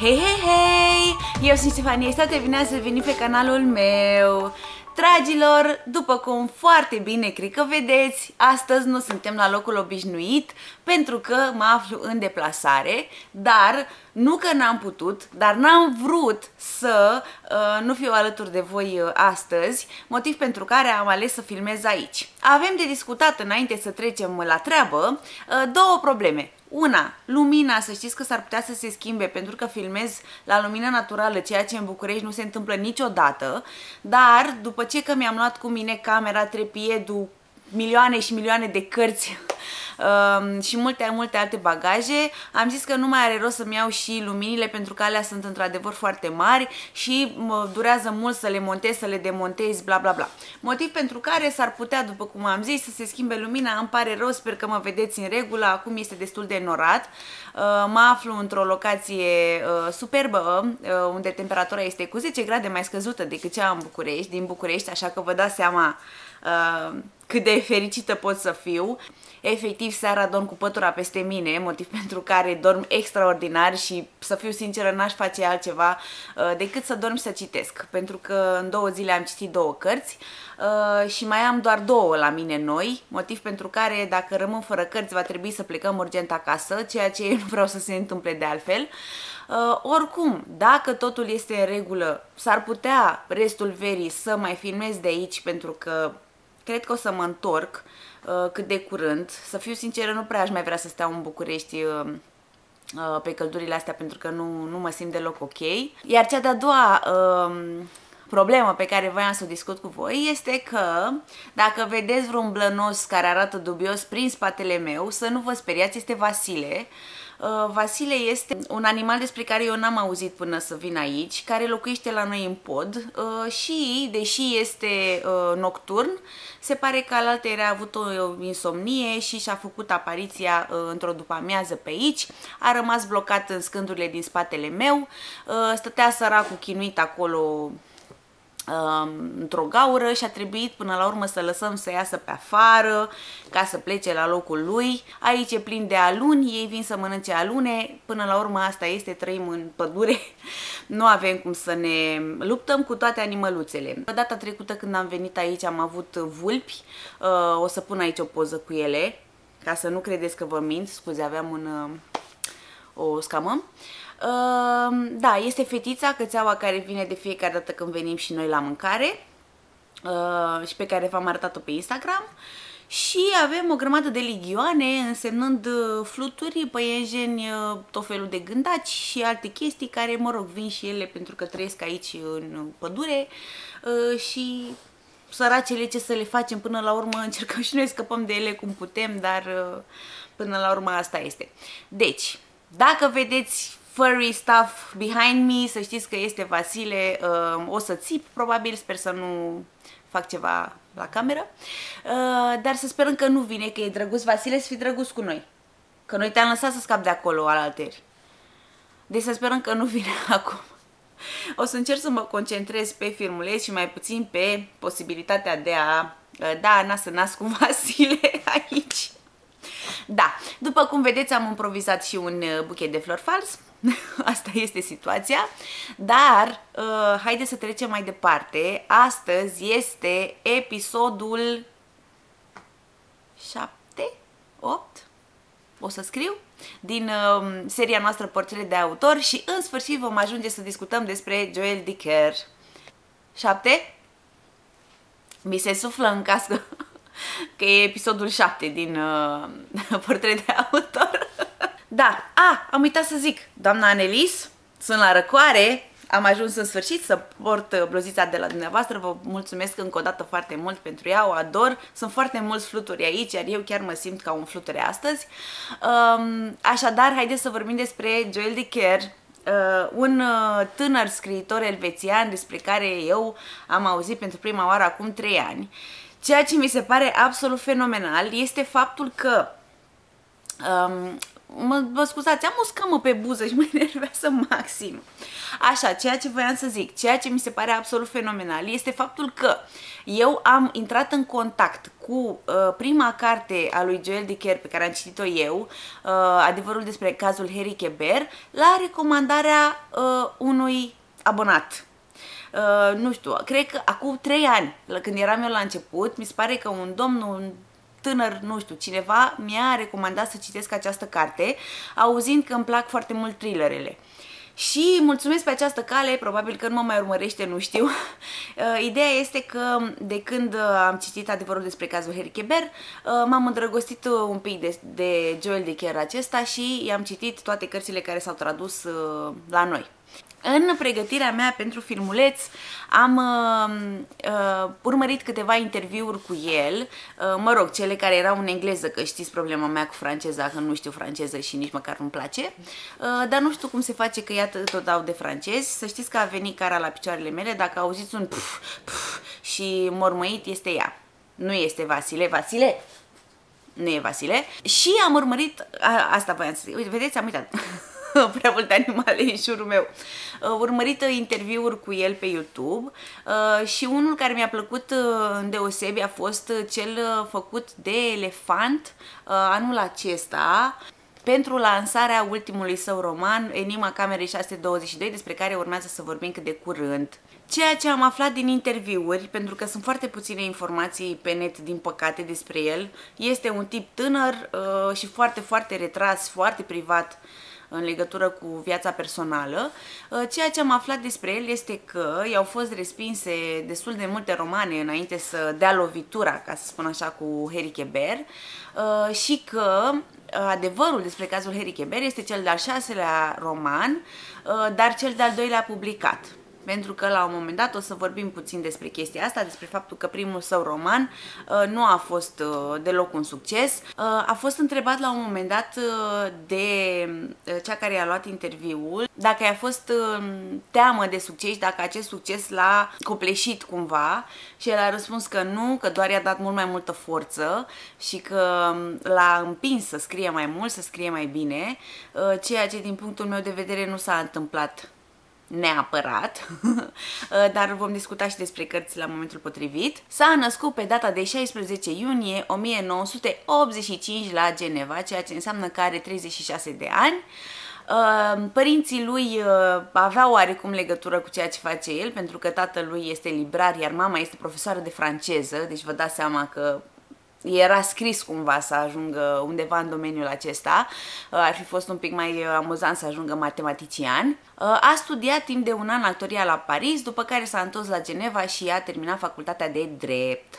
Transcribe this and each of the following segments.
Hei, hei, hei! Eu sunt Stephanie, este bine ați venit pe canalul meu! Dragilor, după cum foarte bine cred că vedeți, astăzi nu suntem la locul obișnuit pentru că mă aflu în deplasare, dar nu că n-am putut, dar n-am vrut să nu fiu alături de voi astăzi, motiv pentru care am ales să filmez aici. Avem de discutat, înainte să trecem la treabă, două probleme. Una, lumina, să știți că s-ar putea să se schimbe pentru că filmez la lumină naturală, ceea ce în București nu se întâmplă niciodată, dar după ce că mi-am luat cu mine camera, trepiedul, milioane și milioane de cărți și multe alte bagaje, am zis că nu mai are rost să-mi iau și luminile pentru că alea sunt într-adevăr foarte mari și durează mult să le montez, să le demontez, bla bla bla. Motiv pentru care s-ar putea, după cum am zis, să se schimbe lumina, îmi pare rău, sper că mă vedeți în regulă, acum este destul de norat. Mă aflu într-o locație superbă, unde temperatura este cu 10 grade mai scăzută decât cea în București, din București, așa că vă dați seama cât de fericită pot să fiu. Efectiv, seara dorm cu pătura peste mine, motiv pentru care dorm extraordinar și, să fiu sinceră, n-aș face altceva decât să dorm și să citesc, pentru că în 2 zile am citit 2 cărți și mai am doar 2 la mine noi, motiv pentru care dacă rămân fără cărți va trebui să plecăm urgent acasă, ceea ce nu vreau să se întâmple de altfel. Oricum, dacă totul este în regulă, s-ar putea restul verii să mai filmez de aici pentru că cred că o să mă întorc cât de curând. Să fiu sinceră, nu prea aș mai vrea să stau în București pe căldurile astea pentru că nu mă simt deloc ok. Iar cea de-a doua problema pe care voiam să o discut cu voi este că dacă vedeți vreun blănos care arată dubios prin spatele meu, să nu vă speriați, este Vasile. Vasile este un animal despre care eu n-am auzit până să vin aici, care locuiește la noi în pod și, deși este nocturn, se pare că alaltăieri a avut o insomnie și și-a făcut apariția într-o după-amiază pe aici, a rămas blocat în scândurile din spatele meu, stătea săracul chinuit acolo într-o gaură și a trebuit până la urmă să lăsăm să iasă pe afară ca să plece la locul lui. Aici e plin de aluni, ei vin să mănânce alune, până la urmă asta este, trăim în pădure, nu avem cum să ne luptăm cu toate animăluțele. Data trecută când am venit aici am avut vulpi, o să pun aici o poză cu ele, ca să nu credeți că vă mint, scuze, aveam o scamă. Da, este fetița, cățeaua care vine de fiecare dată când venim și noi la mâncare și pe care v-am arătat-o pe Instagram. Și avem o grămadă de ligioane, însemnând fluturi, păienjeni, tot felul de gândaci și alte chestii care, mă rog, vin și ele pentru că trăiesc aici în pădure și săracele, ce să le facem, până la urmă încercăm și noi, scăpăm de ele cum putem, dar până la urmă asta este. Deci, dacă vedeți furry stuff behind me, să știți că este Vasile, o să țip probabil, sper să nu fac ceva la cameră, dar să sperăm că nu vine, că e drăguț. Vasile, să fii drăguț cu noi, că noi te-am lăsat să scapi de acolo alaltăieri, deci să sperăm că nu vine acum. O să încerc să mă concentrez pe filmuleț și mai puțin pe posibilitatea de a da nas în nas cu Vasile aici. Da, după cum vedeți am improvizat și un buchet de flori fals, asta este situația, dar haideți să trecem mai departe. Astăzi este episodul 7, 8, o să scriu, din seria noastră Portrele de Autor și în sfârșit vom ajunge să discutăm despre Joël Dicker. 7? Mi se suflă în cască că e episodul 7 din Portrele de Autor. Da, am uitat să zic, doamna Annelis, sunt la răcoare, am ajuns în sfârșit să port bluzița de la dumneavoastră, vă mulțumesc încă o dată foarte mult pentru ea, o ador, sunt foarte mulți fluturi aici, iar eu chiar mă simt ca un fluture astăzi. Așadar, haideți să vorbim despre Joël Dicker, un tânăr scriitor elvețian despre care eu am auzit pentru prima oară acum 3 ani. Ceea ce mi se pare absolut fenomenal este faptul că Vă scuzați, am o scamă pe buză și mă enervează maxim. Așa, ceea ce voiam să zic, ceea ce mi se pare absolut fenomenal este faptul că eu am intrat în contact cu prima carte a lui Joël Dicker pe care am citit-o eu, Adevărul despre cazul Harry Quebert, la recomandarea unui abonat. Nu știu, cred că acum 3 ani, când eram eu la început, mi se pare că un domn, un tânăr, nu știu, cineva mi-a recomandat să citesc această carte, auzind că îmi plac foarte mult thrillerele. Și mulțumesc pe această cale, probabil că nu mă mai urmărește, nu știu. Ideea este că de când am citit Adevărul despre cazul Harry Quebert, m-am îndrăgostit un pic de Joël Dicker acesta și i-am citit toate cărțile care s-au tradus la noi. În pregătirea mea pentru filmuleț am urmărit câteva interviuri cu el, mă rog, cele care erau în engleză, că știți problema mea cu franceza, că nu știu franceză și nici măcar nu-mi place, dar nu știu cum se face că iată tot dau de francez. Să știți că a venit Cara la picioarele mele, dacă auziți un pf, pf și mormăit, este ea. Nu este Vasile, Vasile! Nu e Vasile. Și am urmărit, asta voiam să zic, uite, vedeți, am uitat prea multe animale în jurul meu. Urmărit interviuri cu el pe YouTube și unul care mi-a plăcut îndeosebi a fost cel făcut de Elefant anul acesta pentru lansarea ultimului său roman, Enigma Camerei 622, despre care urmează să vorbim cât de curând. Ceea ce am aflat din interviuri, pentru că sunt foarte puține informații pe net, din păcate, despre el, este un tip tânăr și foarte, foarte retras, foarte privat în legătură cu viața personală. Ceea ce am aflat despre el este că i-au fost respinse destul de multe romane înainte să dea lovitura, ca să spun așa, cu Harry Quebert și că Adevărul despre cazul Harry Quebert este cel de-al 6-lea roman, dar cel de-al 2-lea publicat. Pentru că la un moment dat o să vorbim puțin despre chestia asta, despre faptul că primul său roman nu a fost deloc un succes. A fost întrebat la un moment dat de cea care i-a luat interviul dacă i-a fost teamă de succes, dacă acest succes l-a copleșit cumva, și el a răspuns că nu, că doar i-a dat mult mai multă forță și că l-a împins să scrie mai mult, să scrie mai bine, ceea ce din punctul meu de vedere nu s-a întâmplat neapărat, dar vom discuta și despre cărți la momentul potrivit. S-a născut pe data de 16 iunie 1985 la Geneva, ceea ce înseamnă că are 36 de ani. Părinții lui aveau oarecum legătură cu ceea ce face el, pentru că tatălui este librar, iar mama este profesoară de franceză, deci vă dați seama că era scris cumva să ajungă undeva în domeniul acesta. Ar fi fost un pic mai amuzant să ajungă matematician. A studiat timp de un an actoria la Paris, după care s-a întors la Geneva și a terminat facultatea de drept.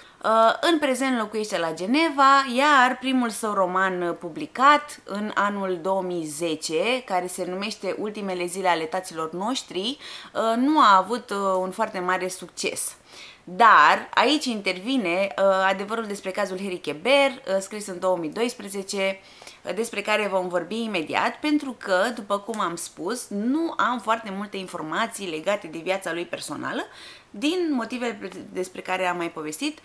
În prezent locuiește la Geneva, iar primul său roman publicat în anul 2010, care se numește Ultimele zile ale taților noștri, nu a avut un foarte mare succes. Dar aici intervine Adevărul despre cazul Harry Quebert, scris în 2012, despre care vom vorbi imediat, pentru că, după cum am spus, nu am foarte multe informații legate de viața lui personală, din motivele despre care am mai povestit.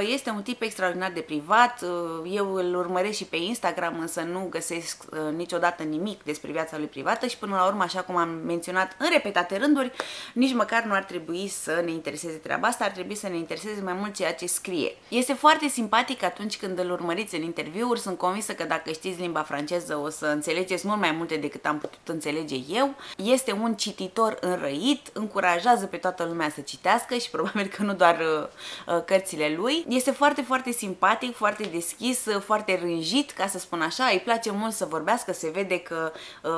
Este un tip extraordinar de privat, eu îl urmăresc și pe Instagram, însă nu găsesc niciodată nimic despre viața lui privată și până la urmă, așa cum am menționat în repetate rânduri, nici măcar nu ar trebui să ne intereseze treaba asta, ar trebui să ne intereseze mai mult ceea ce scrie. Este foarte simpatic atunci când îl urmăriți în interviuri, sunt convinsă că dacă știți limba franceză o să înțelegeți mult mai multe decât am putut înțelege eu. Este un cititor înrăit, încurajează pe toată lumea să citească și probabil că nu doar cărțile lui. Este foarte, foarte simpatic, foarte deschis, foarte rânjit, ca să spun așa, îi place mult să vorbească, se vede că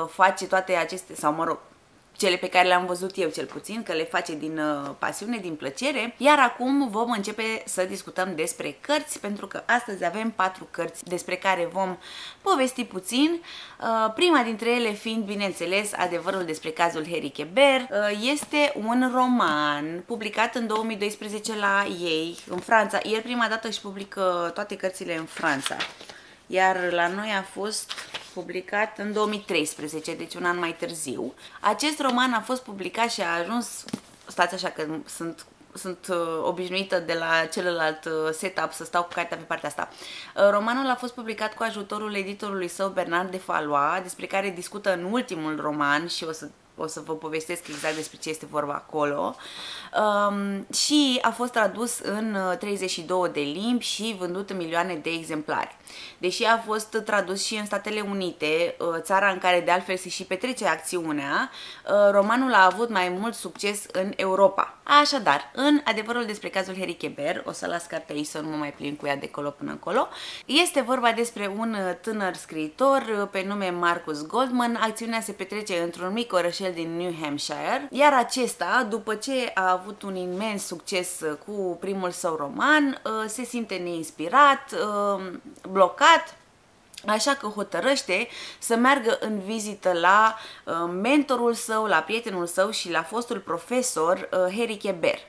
face toate aceste, sau mă rog, cele pe care le-am văzut eu cel puțin, că le face din pasiune, din plăcere. Iar acum vom începe să discutăm despre cărți, pentru că astăzi avem 4 cărți despre care vom povesti puțin. Prima dintre ele fiind, bineînțeles, Adevărul despre cazul Harry Quebert. Este un roman publicat în 2012 la ei, în Franța. El prima dată își publică toate cărțile în Franța, iar la noi a fost publicat în 2013, deci un an mai târziu. Acest roman a fost publicat și a ajuns, stați așa că sunt sunt obișnuită de la celălalt setup să stau cu cartea pe partea asta. Romanul a fost publicat cu ajutorul editorului său Bernard de Fallois, despre care discută în ultimul roman și o să vă povestesc exact despre ce este vorba acolo. Și a fost tradus în 32 de limbi și vândut în milioane de exemplare. Deși a fost tradus și în Statele Unite, țara în care de altfel se și petrece acțiunea, romanul a avut mai mult succes în Europa. Așadar, în Adevărul despre cazul Harry Quebert, o să las cartea aici să nu mă mai plin cu ea de colo până încolo, este vorba despre un tânăr scriitor pe nume Marcus Goldman. Acțiunea se petrece într-un mic orășel din New Hampshire, iar acesta, după ce a avut un imens succes cu primul său roman, se simte neinspirat, blocat, așa că hotărăște să meargă în vizită la mentorul său, la prietenul său și la fostul profesor Harry Quebert.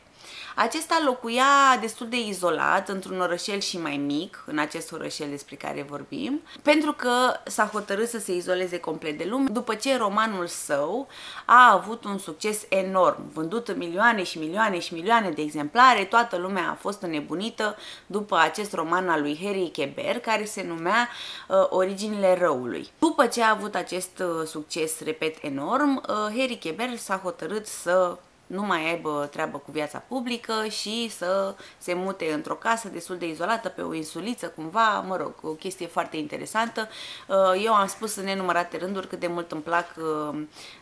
Acesta locuia destul de izolat, într-un orășel și mai mic, în acest orășel despre care vorbim, pentru că s-a hotărât să se izoleze complet de lume, după ce romanul său a avut un succes enorm, vândut în milioane și milioane și milioane de exemplare. Toată lumea a fost înnebunită după acest roman al lui Harry Quebert, care se numea Originile Răului. După ce a avut acest succes, repet, enorm, Harry Quebert s-a hotărât să nu mai aibă treabă cu viața publică și să se mute într-o casă destul de izolată, pe o insuliță cumva, mă rog, o chestie foarte interesantă. Eu am spus în nenumărate rânduri cât de mult îmi plac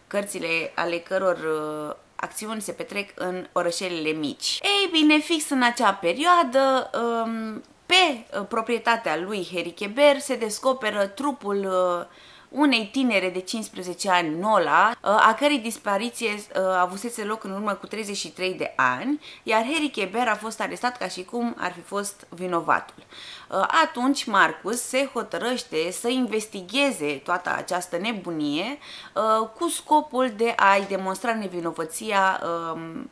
cărțile ale căror acțiuni se petrec în orășelele mici. Ei bine, fix în acea perioadă, pe proprietatea lui Harry Quebert se descoperă trupul unei tinere de 15 ani, Nola, a cărei dispariție avusese loc în urmă cu 33 de ani, iar Harry Quebert a fost arestat ca și cum ar fi fost vinovatul. Atunci Marcus se hotărăște să investigheze toată această nebunie cu scopul de a-i demonstra nevinovăția,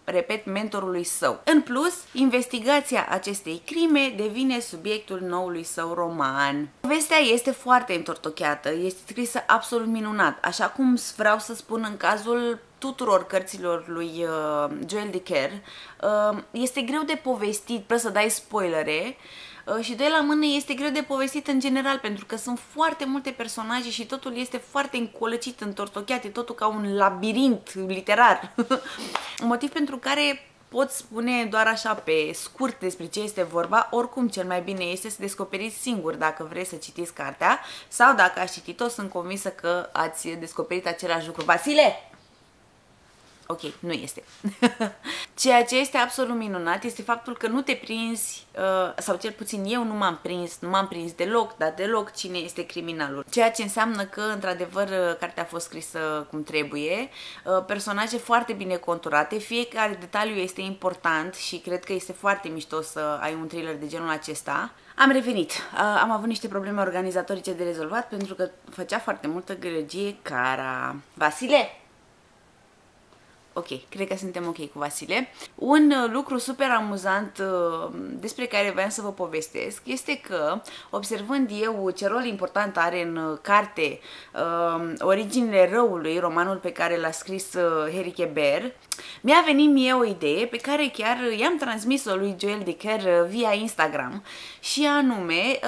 repet, mentorului său. În plus, investigația acestei crime devine subiectul noului său roman. Povestea este foarte întortocheată, este scrisă absolut minunat, așa cum vreau să spun în cazul tuturor cărților lui Joël Dicker. Este greu de povestit, trebuie să dai spoilere, și de la mână este greu de povestit în general, pentru că sunt foarte multe personaje și totul este foarte încolăcit, întortocheat, e totul ca un labirint literar. Motiv pentru care pot spune doar așa pe scurt despre ce este vorba. Oricum, cel mai bine este să descoperiți singur dacă vreți să citiți cartea, sau dacă ați citit-o, sunt convinsă că ați descoperit același lucru. Vasile! Ok, nu este. Ceea ce este absolut minunat este faptul că nu te prinzi, sau cel puțin eu nu m-am prins, deloc, dar deloc, cine este criminalul. Ceea ce înseamnă că, într-adevăr, cartea a fost scrisă cum trebuie, personaje foarte bine conturate, fiecare detaliu este important și cred că este foarte mișto să ai un thriller de genul acesta. Am revenit. Am avut niște probleme organizatorice de rezolvat pentru că făcea foarte multă gâlăgie Cara. Vasile! Ok, cred că suntem ok cu Vasile. Un lucru super amuzant despre care voiam să vă povestesc este că, observând eu ce rol important are în carte Originile Răului, romanul pe care l-a scris Harry Quebert, mi-a venit mie o idee pe care chiar i-am transmis-o lui Joël Dicker via Instagram, și anume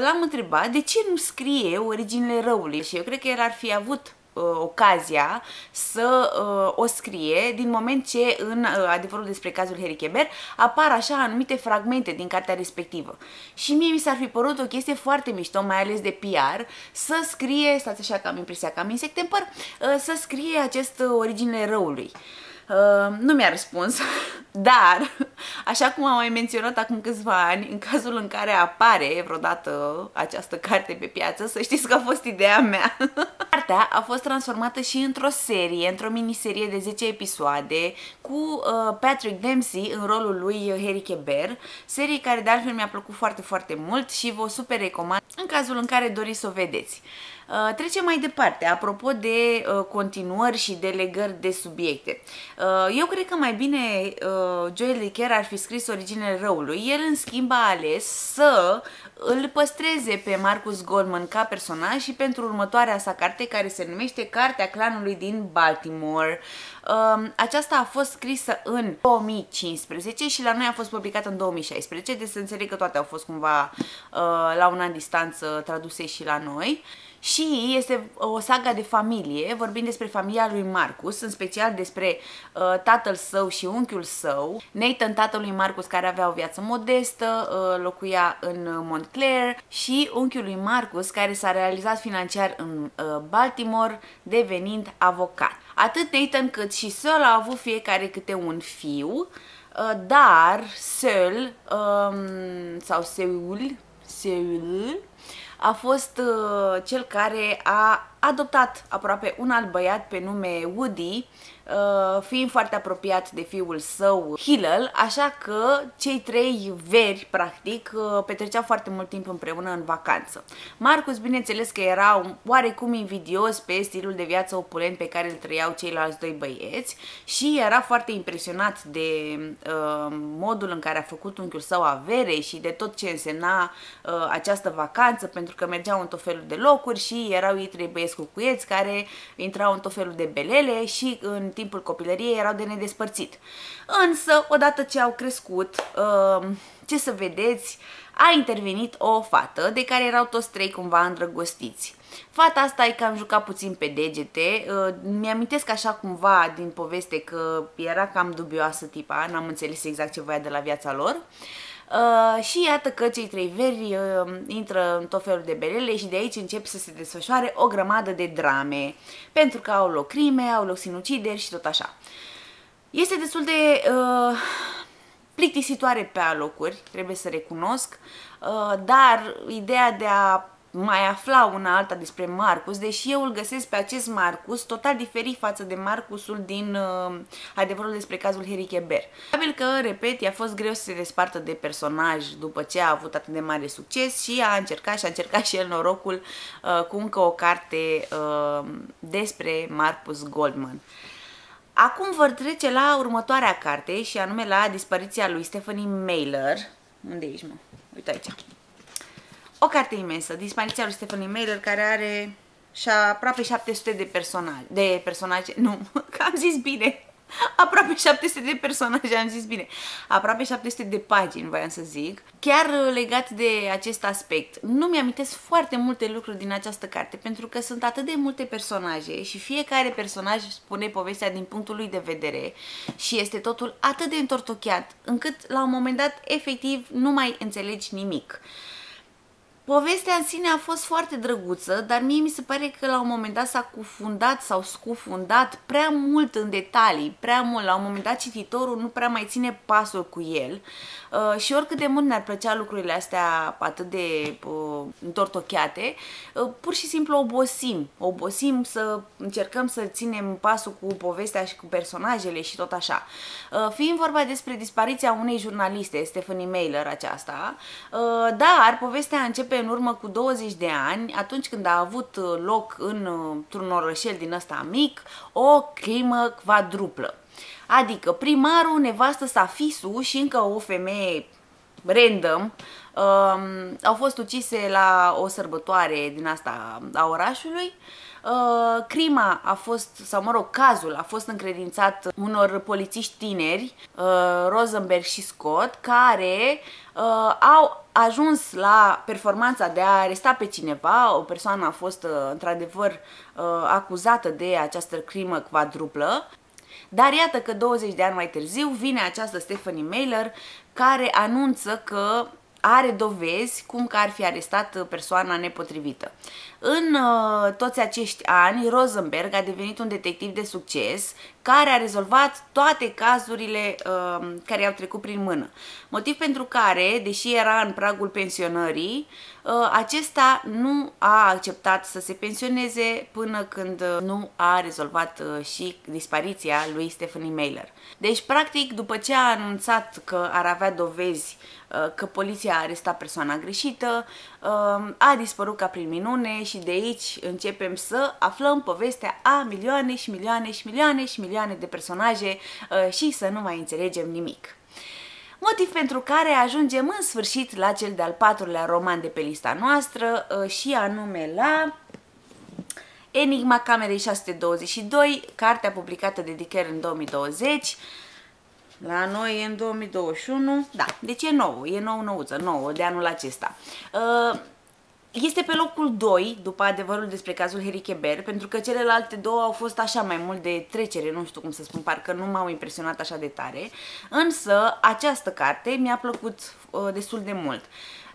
l-am întrebat de ce nu scrie Originile Răului, și eu cred că el ar fi avut ocazia să o scrie, din moment ce în Adevărul despre cazul Harry Quebert apar așa anumite fragmente din cartea respectivă. Și mie mi s-ar fi părut o chestie foarte mișto, mai ales de PR, să scrie, stați așa că am impresia că am insect în păr, să scrie acest Originile Răului. Nu mi-a răspuns, dar, așa cum am mai menționat acum câțiva ani, în cazul în care apare vreodată această carte pe piață, să știți că a fost ideea mea. Cartea a fost transformată și într-o serie, într-o miniserie de 10 episoade, cu Patrick Dempsey în rolul lui Harry Quebert, serie care de altfel mi-a plăcut foarte, foarte mult și vă super recomand în cazul în care doriți să o vedeți. Trecem mai departe, apropo de continuări și de legări de subiecte. Eu cred că mai bine Joël Dicker ar fi scris Originile Răului. El, în schimb, a ales să îl păstreze pe Marcus Goldman ca personaj și pentru următoarea sa carte, care se numește Cartea clanului din Baltimore. Aceasta a fost scrisă în 2015 și la noi a fost publicată în 2016, deci să înțeleg că toate au fost cumva la un an distanță traduse și la noi. Și este o saga de familie, vorbind despre familia lui Marcus, în special despre tatăl său și unchiul său. Nathan, tatăl lui Marcus, care avea o viață modestă, locuia în Montclair, și unchiul lui Marcus, care s-a realizat financiar în Baltimore, devenind avocat. Atât Nathan cât și Saul au avut fiecare câte un fiu, dar Saul, sau Saul a fost cel care a adoptat aproape un alt băiat pe nume Woody, fiind foarte apropiat de fiul său Hillel, așa că cei trei veri, practic, petreceau foarte mult timp împreună în vacanță. Marcus, bineînțeles că era oarecum invidios pe stilul de viață opulent pe care îl trăiau ceilalți doi băieți și era foarte impresionat de modul în care a făcut unchiul său avere și de tot ce însemna această vacanță, pentru că mergeau în tot felul de locuri și erau ei trei băieți cucuieți care intrau în tot felul de belele și în timpul copilăriei erau de nedespărțit. Însă, odată ce au crescut, ce să vedeți, a intervenit o fată de care erau toți trei cumva îndrăgostiți. Fata asta e că am jucat puțin pe degete, mi-amintesc așa cumva din poveste că era cam dubioasă tipa, n-am înțeles exact ce voia de la viața lor. Și iată că cei trei veri intră în tot felul de belele și de aici încep să se desfășoare o grămadă de drame, pentru că au loc crime, au loc sinucideri și tot așa. Este destul de plictisitoare pe alocuri, trebuie să recunosc, dar ideea de a mai afla una alta despre Marcus, deși eu îl găsesc pe acest Marcus total diferit față de Marcusul din Adevărul despre cazul Harry Quebert. Probabil că, repet, i-a fost greu să se despartă de personaj după ce a avut atât de mare succes și a încercat și el norocul cu încă o carte despre Marcus Goldman. Acum vor trece la următoarea carte și anume la Dispariția lui Stephanie Mailer. Unde ești, mă? Uite aici. O carte imensă, Dispariția lui Stephanie Mailer, care are aproape 700 de personaje, aproape 700 de personaje, am zis bine, aproape 700 de pagini, voiam să zic. Chiar legat de acest aspect, nu mi-amintesc foarte multe lucruri din această carte, pentru că sunt atât de multe personaje și fiecare personaj spune povestea din punctul lui de vedere și este totul atât de întortocheat, încât la un moment dat, efectiv, nu mai înțelegi nimic. Povestea în sine a fost foarte drăguță, dar mie mi se pare că la un moment dat s-a cufundat sau scufundat prea mult în detalii, prea mult. La un moment dat cititorul nu prea mai ține pasul cu el și oricât de mult ne-ar plăcea lucrurile astea atât de întortocheate, pur și simplu obosim. Obosim să încercăm să ținem pasul cu povestea și cu personajele și tot așa. Fiind vorba despre dispariția unei jurnaliste, Stephanie Mailer aceasta, dar povestea începe în urmă cu 20 de ani, atunci când a avut loc într-un orășel din ăsta mic, o crimă quadruplă. Adică primarul, nevastă sa, fisul și încă o femeie random au fost ucise la o sărbătoare din asta a orașului. Crima a fost, sau mă rog, cazul a fost încredințat unor polițiști tineri, Rosenberg și Scott, care au ajuns la performanța de a aresta pe cineva. O persoană a fost într-adevăr acuzată de această crimă quadruplă. Dar iată că 20 de ani mai târziu vine această Stephanie Mailer, care anunță că are dovezi cum că ar fi arestat persoana nepotrivită. În toți acești ani, Rosenberg a devenit un detectiv de succes care a rezolvat toate cazurile care i-au trecut prin mână. Motiv pentru care, deși era în pragul pensionării, acesta nu a acceptat să se pensioneze până când nu a rezolvat și dispariția lui Stephanie Mailer. Deci, practic, după ce a anunțat că ar avea dovezi că poliția a arestat persoana greșită, a dispărut ca prin minune și de aici începem să aflăm povestea a milioane și milioane și milioane și milioane de personaje și să nu mai înțelegem nimic. Motiv pentru care ajungem în sfârșit la cel de-al patrulea roman de pe lista noastră și anume la Enigma Camerei 622, cartea publicată de Dicker în 2020. La noi e în 2021, da, deci e nouă, e nouă, de anul acesta. Este pe locul 2, după Adevărul despre cazul Harry Quebert, pentru că celelalte două au fost așa mai mult de trecere, nu știu cum să spun, parcă nu m-au impresionat așa de tare, însă această carte mi-a plăcut destul de mult.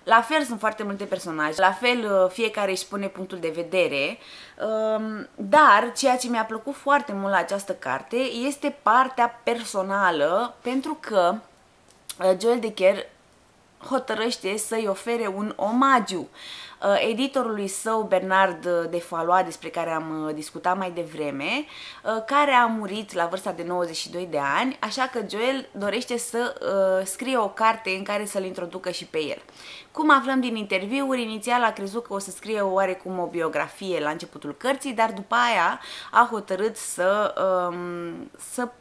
La fel sunt foarte multe personaje, la fel fiecare își pune punctul de vedere, dar ceea ce mi-a plăcut foarte mult la această carte este partea personală, pentru că Joël Dicker hotărăște să-i ofere un omagiu editorului său Bernard de Fallois, despre care am discutat mai devreme, care a murit la vârsta de 92 de ani, așa că Joël dorește să scrie o carte în care să-l introducă și pe el. Cum aflăm din interviuri, inițial a crezut că o să scrie oarecum o biografie la începutul cărții, dar după aia a hotărât să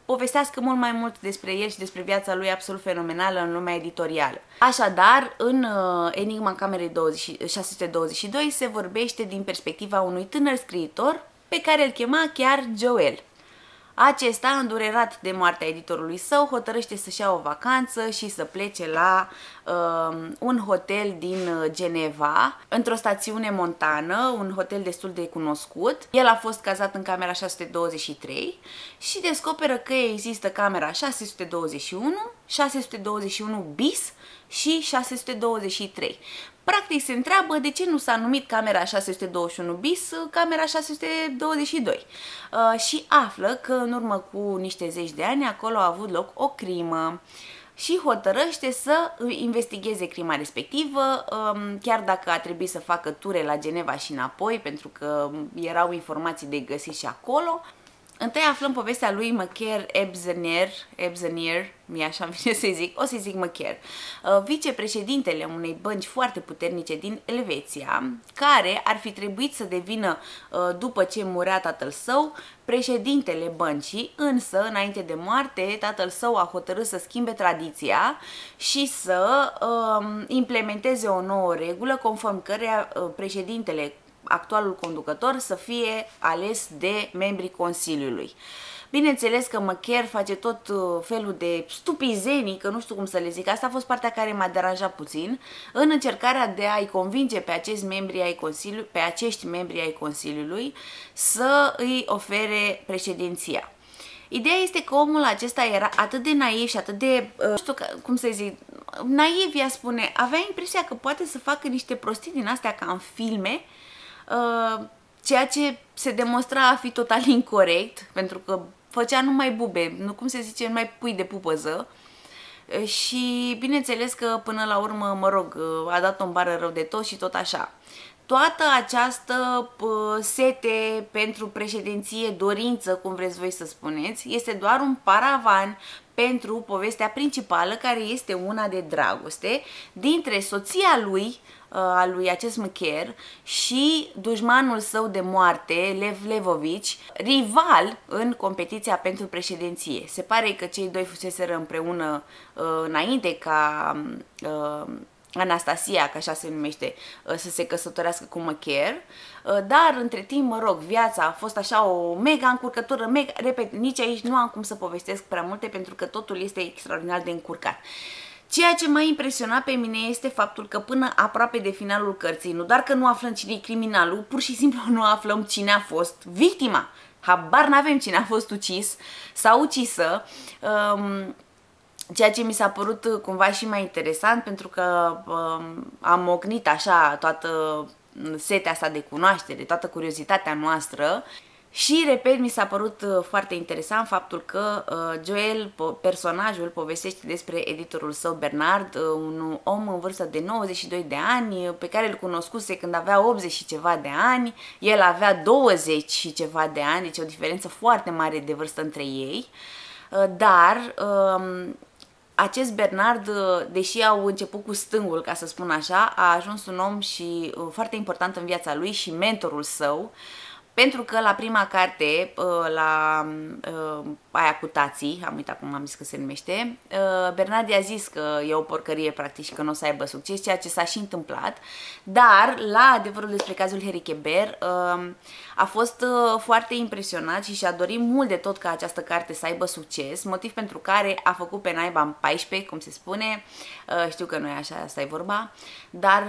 povestească mult mai mult despre el și despre viața lui absolut fenomenală în lumea editorială. Așadar, în Enigma Camerei 622 se vorbește din perspectiva unui tânăr scriitor pe care îl chema chiar Joël. Acesta, îndurerat de moartea editorului său, hotărăște să-și ia o vacanță și să plece la un hotel din Geneva, într-o stațiune montană, un hotel destul de cunoscut. El a fost cazat în camera 623 și descoperă că există camera 621, 621 bis și 623. Practic se întreabă de ce nu s-a numit camera 621 bis camera 622 și află că în urmă cu niște zeci de ani acolo a avut loc o crimă și hotărăște să investigheze crima respectivă, chiar dacă a trebuit să facă ture la Geneva și înapoi pentru că erau informații de găsit și acolo. Întâi aflăm povestea lui Macaire Ebezner, mi-așa vine să-i zic, o să-i zic Macaire, vicepreședintele unei bănci foarte puternice din Elveția, care ar fi trebuit să devină, după ce murea tatăl său, președintele băncii, însă, înainte de moarte, tatăl său a hotărât să schimbe tradiția și să implementeze o nouă regulă conform căreia președintele, actualul conducător, să fie ales de membrii Consiliului. Bineînțeles că Macaire face tot felul de stupizenii, că nu știu cum să le zic, asta a fost partea care m-a deranjat puțin, în încercarea de a-i convinge pe acești membri ai Consiliului să îi ofere președinția. Ideea este că omul acesta era atât de naiv și atât de, nu știu cum să zic, naiv, ea spune, avea impresia că poate să facă niște prostii din astea ca în filme, ceea ce se demonstra a fi total incorect, pentru că făcea numai bube, nu cum se zice, numai pui de pupăză. Și bineînțeles că până la urmă, mă rog, a dat-o în bară rău de tot și tot așa. Toată această sete pentru președinție, dorință, cum vreți voi să spuneți, este doar un paravan pentru povestea principală, care este una de dragoste dintre soția lui, acest Macaire, și dușmanul său de moarte, Lev Levovici, rival în competiția pentru președinție. Se pare că cei doi fuseseră împreună înainte ca Anastasia, ca așa se numește, să se căsătorească cu Macaire, dar între timp, mă rog, viața a fost așa o mega încurcătură, mega, repet, nici aici nu am cum să povestesc prea multe pentru că totul este extraordinar de încurcat. Ceea ce m-a impresionat pe mine este faptul că până aproape de finalul cărții, nu doar că nu aflăm cine e criminalul, pur și simplu nu aflăm cine a fost victima. Habar n-avem cine a fost ucis sau ucisă. Ceea ce mi s-a părut cumva și mai interesant, pentru că am ocnit așa toată setea asta de cunoaștere, toată curiozitatea noastră. Și, repet, mi s-a părut foarte interesant faptul că Joël, personajul, povestește despre editorul său Bernard, un om în vârstă de 92 de ani, pe care îl cunoscuse când avea 80 și ceva de ani, el avea 20 și ceva de ani, deci o diferență foarte mare de vârstă între ei, dar acest Bernard, deși au început cu stângul, ca să spun așa, a ajuns un om și foarte important în viața lui și mentorul său, pentru că la prima carte, la aia cu tații, am uitat cum am zis că se numește, Bernard i-a zis că e o porcărie practic și că nu o să aibă succes, ceea ce s-a și întâmplat, dar la Adevărul despre cazul Harry Quebert a fost foarte impresionat și și-a dorit mult de tot ca această carte să aibă succes, motiv pentru care a făcut pe naiba în 14, cum se spune, știu că nu e așa, asta e vorba, dar...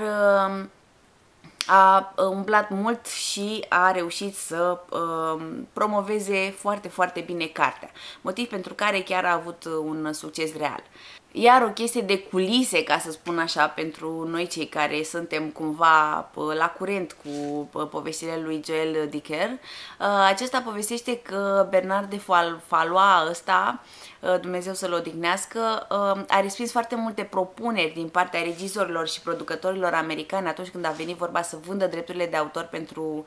a umblat mult și a reușit să promoveze foarte, foarte bine cartea. Motiv pentru care chiar a avut un succes real. Iar o chestie de culise, ca să spun așa, pentru noi cei care suntem cumva la curent cu povestile lui Joël Dicker, acesta povestește că Bernard de Fallois ăsta, Dumnezeu să-l odihnească, a respins foarte multe propuneri din partea regizorilor și producătorilor americani atunci când a venit vorba să vândă drepturile de autor pentru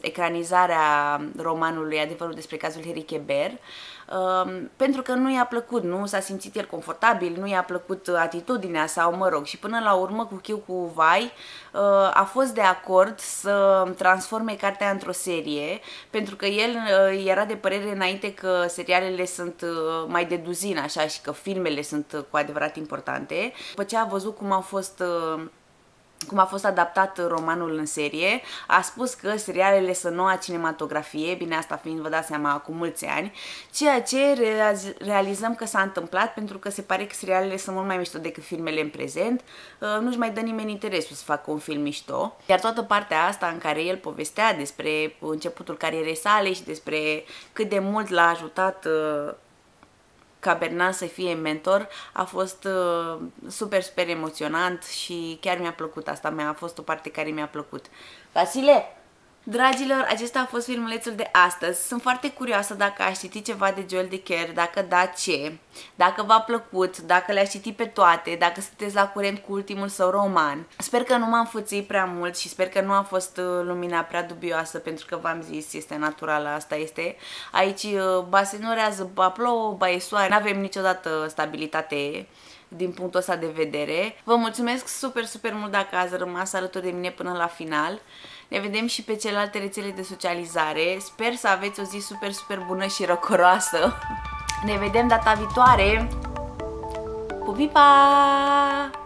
ecranizarea romanului Adevărul despre cazul Harry Quebert, pentru că nu i-a plăcut, nu s-a simțit el confortabil, nu i-a plăcut atitudinea sau, mă rog, și până la urmă cu chiu cu vai a fost de acord să transforme cartea într-o serie, pentru că el era de părere înainte că serialele sunt mai de duzină, așa, și că filmele sunt cu adevărat importante. După ce a văzut cum a fost adaptat romanul în serie, a spus că serialele sunt noua cinematografie, bine, asta fiind, vă dați seama, acum mulți ani, ceea ce realizăm că s-a întâmplat, pentru că se pare că serialele sunt mult mai mișto decât filmele în prezent, nu-și mai dă nimeni interesul să facă un film mișto. Iar toată partea asta în care el povestea despre începutul carierei sale și despre cât de mult l-a ajutat ca Bernard să fie mentor, a fost super, super emoționant și chiar mi-a plăcut asta, a fost o parte care mi-a plăcut. Vasile! Dragilor, acesta a fost filmulețul de astăzi. Sunt foarte curioasă dacă ați citit ceva de Joël Dicker, dacă da, ce, dacă v-a plăcut, dacă le-ați citit pe toate, dacă sunteți la curent cu ultimul său roman. Sper că nu m-am fuțit prea mult și sper că nu a fost lumina prea dubioasă, pentru că v-am zis, este naturală, asta este. Aici ba se norează, ba plouă, ba e soare, n-avem niciodată stabilitate din punctul ăsta de vedere. Vă mulțumesc super, super mult dacă ați rămas alături de mine până la final. Ne vedem și pe celelalte rețele de socializare. Sper să aveți o zi super, super bună și răcoroasă. Ne vedem data viitoare. Pupi, pa!